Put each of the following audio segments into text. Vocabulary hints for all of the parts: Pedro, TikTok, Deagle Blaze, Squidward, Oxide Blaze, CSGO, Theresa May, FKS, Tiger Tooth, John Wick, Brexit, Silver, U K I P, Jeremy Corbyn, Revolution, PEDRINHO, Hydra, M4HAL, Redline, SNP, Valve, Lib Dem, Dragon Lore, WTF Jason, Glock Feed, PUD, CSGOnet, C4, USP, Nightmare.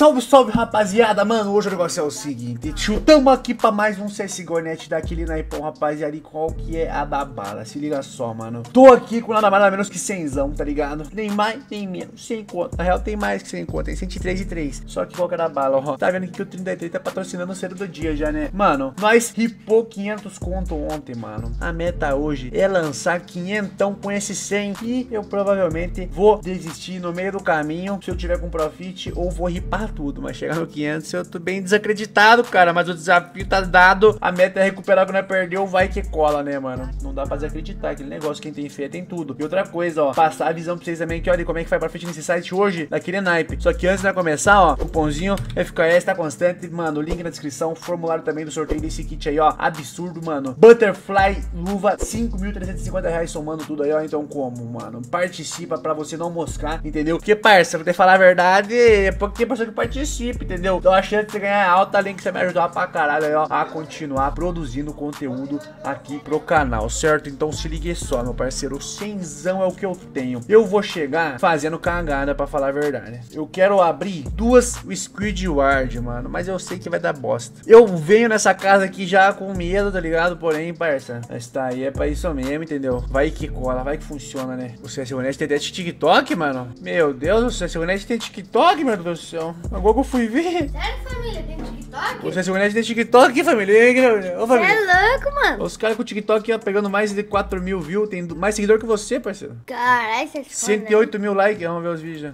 Salve, salve, rapaziada, mano, hoje o negócio é o seguinte, tamo aqui pra mais um CSGOnet daquele naipão, rapaziada, e qual que é a da bala? Se liga só, mano, tô aqui com nada mais nada menos que 100zão, tá ligado? Nem mais, nem menos, 100 conto, na real tem mais que 100 conto, tem 103 e 3, só que qual que é a da bala, ó, tá vendo que o 33 tá patrocinando o cedo do dia já, né? Mano, nós ripou 500 conto ontem, mano, a meta hoje é lançar 500 com esse 100 e eu provavelmente vou desistir no meio do caminho, se eu tiver com profit ou vou ripar tudo, mas chegar no 500 eu tô bem desacreditado, cara, mas o desafio tá dado, a meta é recuperar quando é perdeu, vai que cola, né, mano? Não dá pra desacreditar, aquele negócio, quem tem fé tem tudo. E outra coisa, ó, passar a visão pra vocês também que olha como é que vai pra frente nesse site hoje, daquele naipe. Só que antes de começar, ó, cupomzinho FKS tá constante, mano, link na descrição, formulário também do sorteio desse kit aí, ó, absurdo, mano. Butterfly, luva, 5.350 reais somando tudo aí, ó, então como, mano? Participa pra você não moscar, entendeu? Porque, parça, vou ter que falar a verdade, é pouco tempo que participe, entendeu? Então a chance de ganhar alta, além que você me ajudar pra caralho aí, ó, a continuar produzindo conteúdo aqui pro canal, certo? Então se ligue só, meu parceiro, 100zão é o que eu tenho. Eu vou chegar fazendo cagada, pra falar a verdade. Eu quero abrir 2 Squidward, mano, mas eu sei que vai dar bosta. Eu venho nessa casa aqui já com medo, tá ligado? Porém, parça, mas tá aí, é pra isso mesmo, entendeu? Vai que cola, vai que funciona, né? O CSGOnet tem até TikTok, mano? Meu Deus, o CSGOnet tem TikTok, meu Deus do céu. Agora que eu fui ver. Sério, família? Tem TikTok? Você se conhece de TikTok, família? Ô, família. Você é louco, mano. Os caras com o TikTok pegando mais de 4 mil views. Tem mais seguidor que você, parceiro. Caralho, você é 108 mil likes. Vamos ver os vídeos.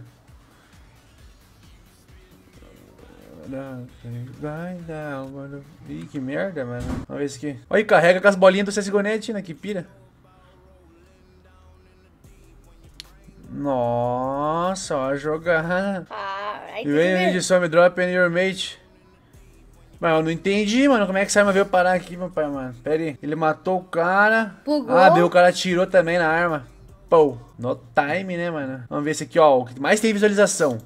Ih, que merda, mano. Vamos ver isso aqui. Olha, carrega com as bolinhas do CSGOnet, né? Que pira. Nossa, ó, jogada. Vem de some drop and your mate. Mas eu não entendi, mano. Como é que essa arma veio parar aqui, meu pai, mano? Pera aí. Ele matou o cara. Pugou. Ah, deu, o cara atirou também na arma. Pô, no time, né, mano? Vamos ver esse aqui, ó. O que mais tem visualização.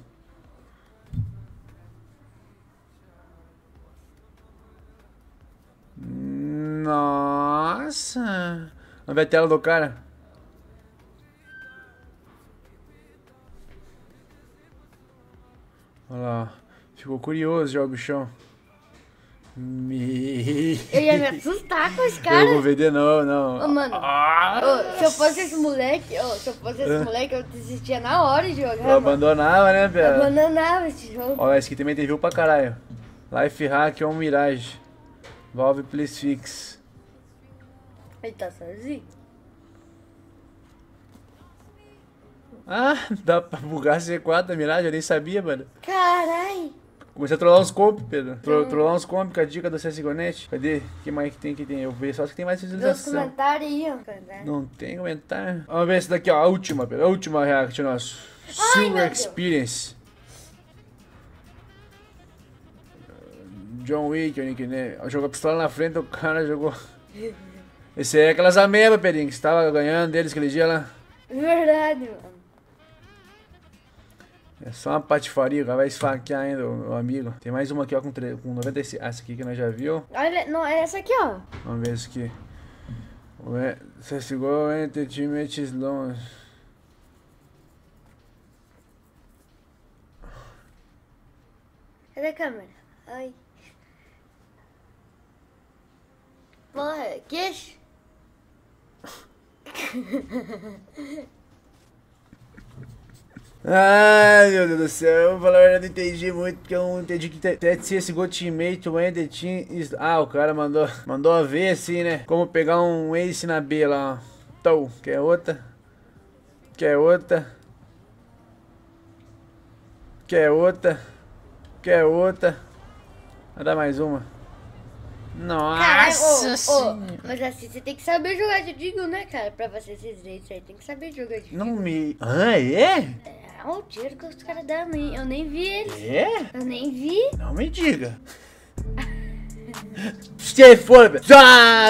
Nossa. Vamos ver a tela do cara. Olha lá, ficou curioso já o bichão. Eu ia me assustar com esse cara. Eu vou vender não. Ô, mano, se eu fosse esse moleque, eu desistia na hora de jogar. Eu abandonava, né, velho? Eu abandonava esse jogo. Olha, esse aqui também tem view pra caralho. Life Hack ou Mirage. Valve, please fix. Ele tá sozinho? Ah, dá pra bugar C4 da Mirage, eu nem sabia, mano. Carai! Comecei a trollar uns comp, Pedro. Trollar uns comp com a dica do CSGOnet. Cadê? O que mais que tem? Eu vejo só que tem mais visualização. Tem comentário aí, ó. Não tem comentário. Vamos ver essa daqui, ó. A última, Pedro. A última react nosso. Silver Experience. John Wick, o nickname. Jogou a pistola na frente, o cara jogou. Esse é aquelas amebas, Pedrinho, que você tava ganhando deles aquele dia lá. Verdade, mano. É só uma patifaria, vai esfaquear ainda o amigo. Tem mais uma aqui, ó, com 96. Ah, essa aqui que nós já viu. Olha, não, é essa aqui, ó. Vamos ver isso aqui. CSGO Entertainment Sloan. Cadê a câmera? Ai. Porra, queixo. Ai, meu Deus do céu, eu vou falar, eu não entendi muito, porque eu não entendi que CSGO teammate, when the team is... Ah, o cara mandou a ver assim, né? Como pegar um ace na B lá, ó. Então, quer outra? Quer outra? Quer outra? Quer outra? Vai dar mais uma. Nossa senhora. Mas assim, você tem que saber jogar de Deagle, né, cara? Pra fazer esses raids aí, tem que saber jogar de Deagle. Não me... Ah, é? É, o tiro que os caras dão, eu nem vi eles. É? Eu nem vi. Não me diga. C4,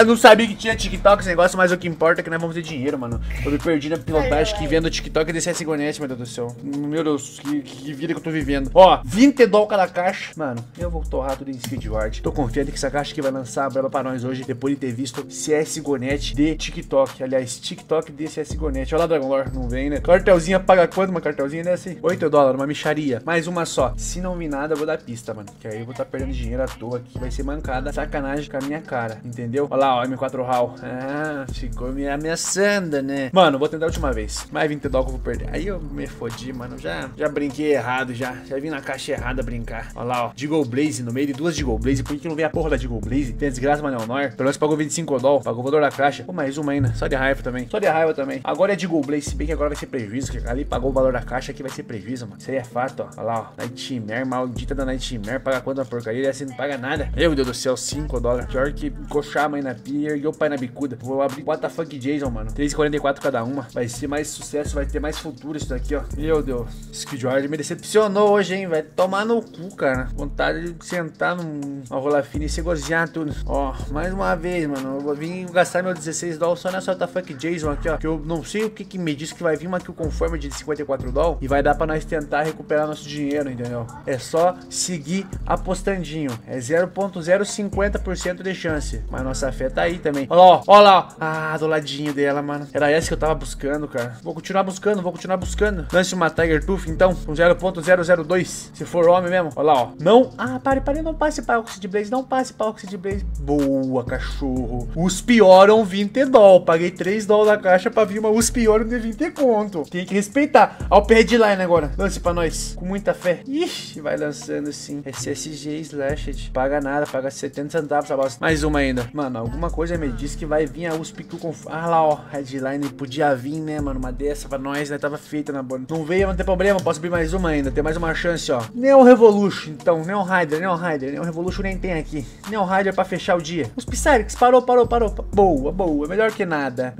não sabia que tinha TikTok esse negócio, mas o que importa é que nós vamos ter dinheiro, mano. Eu me perdi na pilotagem que vendo TikTok desse CSGOnet, meu Deus do céu. Meu Deus, que vida que eu tô vivendo. Ó, 20 dólares cada caixa. Mano, eu vou torrar tudo em Squidward. Tô confiante que essa caixa que vai lançar a braba pra nós hoje, depois de ter visto CSGOnet de TikTok. Aliás, TikTok de CSGOnet. Olha lá, Dragon Lore, não vem, né? Cartelzinha paga quanto? Uma cartelzinha dessa aí? 8 dólares, uma micharia. Mais uma só. Se não vir nada, eu vou dar pista, mano. Que aí eu vou estar perdendo dinheiro à toa aqui. Vai ser mancada, sacanagem com a minha cara, entendeu? Olha lá, ó, M4HAL. Ah, ficou me ameaçando, né? Mano, vou tentar a última vez. Mais 20 dólares que eu vou perder. Aí eu me fodi, mano. Já brinquei errado, já vim na caixa errada brincar. Olha lá, ó. Deagle Blaze no meio de duas Deagle Blaze. Por que não veio a porra da Deagle Blaze? Tem desgraça, mano, é o Nor. Pelo menos pagou 25 dólares. Pagou o valor da caixa. Pô, mais uma ainda. Só de raiva também. Só de raiva também. Agora é Deagle Blaze. Se bem que agora vai ser prejuízo. Que ali pagou o valor da caixa. Aqui vai ser prejuízo, mano. Isso aí é fato, ó. Olha lá, ó. Nightmare, maldita da Nightmare. Paga quanto uma porcaria? Essa não paga nada. Meu Deus do céu, 5 dólares. Pior que coxar a mãe na pia e o pai na bicuda. Vou abrir WTF Jason, mano. 3,44 cada uma. Vai ser mais sucesso, vai ter mais futuro isso daqui, ó. Meu Deus. Squidward me decepcionou hoje, hein? Vai tomar no cu, cara. Vontade de sentar numa rola fina e se gozinhar tudo. Ó, mais uma vez, mano. Eu vou vir gastar meu 16 dólares só nessa WTF Jason aqui, ó. Que eu não sei o que me diz que vai vir uma kill conforme de 54 dólares. E vai dar pra nós tentar recuperar nosso dinheiro, entendeu? É só seguir apostandinho. É 0,050%. De chance, mas nossa fé tá aí também. Olha lá, ó. Ah, do ladinho dela, mano. Era essa que eu tava buscando, cara. Vou continuar buscando, Lance uma Tiger Tooth, então, com 0,002. Se for homem mesmo. Olha lá, ó. Não. Ah, pare, não passe pra Oxide Blaze. Não passe pra Oxide Blaze. Boa, cachorro. USPioram 20 dólares. Paguei 3 dólares na caixa pra vir uma USPioram de 20 conto. Tem que respeitar. Ó, o Redline agora. Lance pra nós. Com muita fé. Ixi, vai lançando sim. SSG Slashed. Paga nada, paga 70 centavos. Mais uma ainda. Mano, alguma coisa me diz que vai vir a USP que eu... Ah lá, ó. Redline podia vir, né, mano? Uma dessa pra nós, né? Tava feita na bola. Não veio, não tem problema. Posso abrir mais uma ainda. Tem mais uma chance, ó. Neo Revolution, então. Neo Hydra. Neo Revolution nem tem aqui. Neo Hydra pra fechar o dia. Os Psyrix. Parou. Boa. Melhor que nada.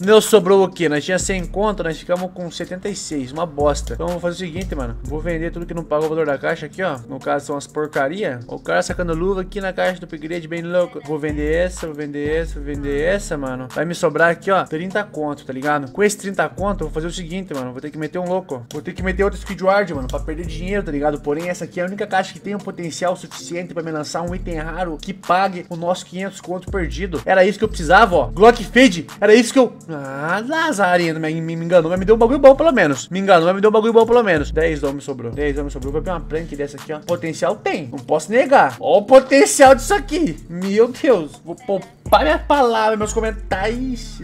Neo sobrou o quê? Nós tinha 100 conto, nós ficamos com 76. Uma bosta. Então, vou fazer o seguinte, mano. Vou vender tudo que não pagou o valor da caixa aqui, ó. No caso, são as porcaria. O cara sacando luva aqui na caixa do upgrade bem louco. Vou vender essa, mano. Vai me sobrar aqui, ó, 30 conto, tá ligado? Com esse 30 conto, eu vou fazer o seguinte, mano. Vou ter que meter um louco. Vou ter que meter outro Squidward, mano, pra perder dinheiro, tá ligado? Porém, essa aqui é a única caixa que tem um potencial suficiente pra me lançar um item raro que pague o nosso 500 conto perdido. Era isso que eu precisava, ó. Glock Feed. Era isso que eu... Ah, lazarino. Me enganou, mas me deu um bagulho bom, pelo menos. 10 dólares me sobrou. Vou pegar uma plank dessa aqui, ó. Potencial tem. Não posso negar. Ó o potencial disso aqui. Meu Deus. Vou poupar minha palavra, meus comentários.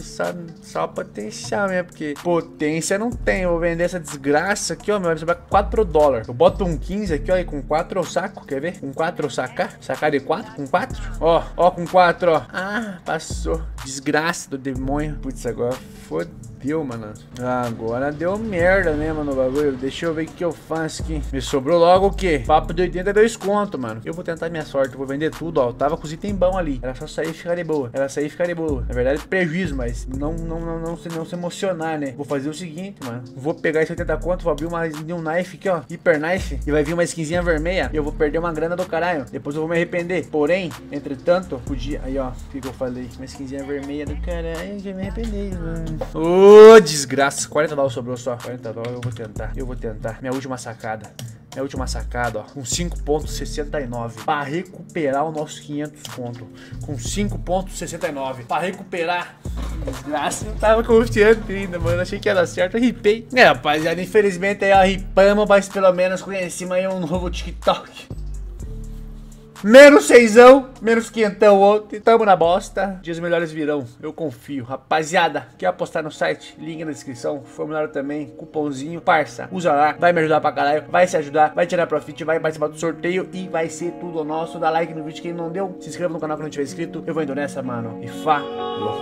Só potencial mesmo, porque potência não tem. Eu vou vender essa desgraça aqui, ó. Meu, vai sobrar 4 dólares. Eu boto um 15 aqui, ó. E com 4 eu saco. Quer ver? Com 4 eu sacar. Sacar de 4? Com 4? Ó, ó, com 4, ó. Ah, passou. Desgraça do demônio. Putz, agora foda. Deu, mano. Agora deu merda, né, mano, o bagulho. Deixa eu ver o que eu faço aqui. Me sobrou logo o quê? Papo de 82 conto, mano. Eu vou tentar minha sorte. Eu vou vender tudo, ó. Eu tava com os itens bons ali. Era só sair e ficar de boa. Na verdade, prejuízo, mas não se emocionar, né? Vou fazer o seguinte, mano. Vou pegar esse 80 conto, vou abrir um knife aqui, ó. Hyper knife. E vai vir uma skinzinha vermelha. E eu vou perder uma grana do caralho. Depois eu vou me arrepender. Porém, entretanto, podia... Aí, ó. O que eu falei? Uma skinzinha vermelha do caralho. Já me arrependei, mano. Ô, desgraça. 40 dólares sobrou só. 40 dólares eu vou tentar. Minha última sacada. Ó. Com 5,69. Pra recuperar o nosso 500 conto. Com 5,69. Pra recuperar. Desgraça. Não tava confiante ainda, mano. Achei que ia dar certo. Ripei. É, rapaziada. Infelizmente aí, ó. Ripamos. Mas pelo menos conhecemos aí um novo TikTok. Menos 6ão, menos 500 ontem, tamo na bosta, dias melhores virão, eu confio, rapaziada, quer apostar no site, link na descrição, formulário também, cupomzinho, parça, usa lá, vai me ajudar pra caralho, vai se ajudar, vai tirar profit, vai participar do sorteio e vai ser tudo nosso, dá like no vídeo quem não deu, se inscreva no canal que não tiver inscrito, eu vou indo nessa, mano, e falou.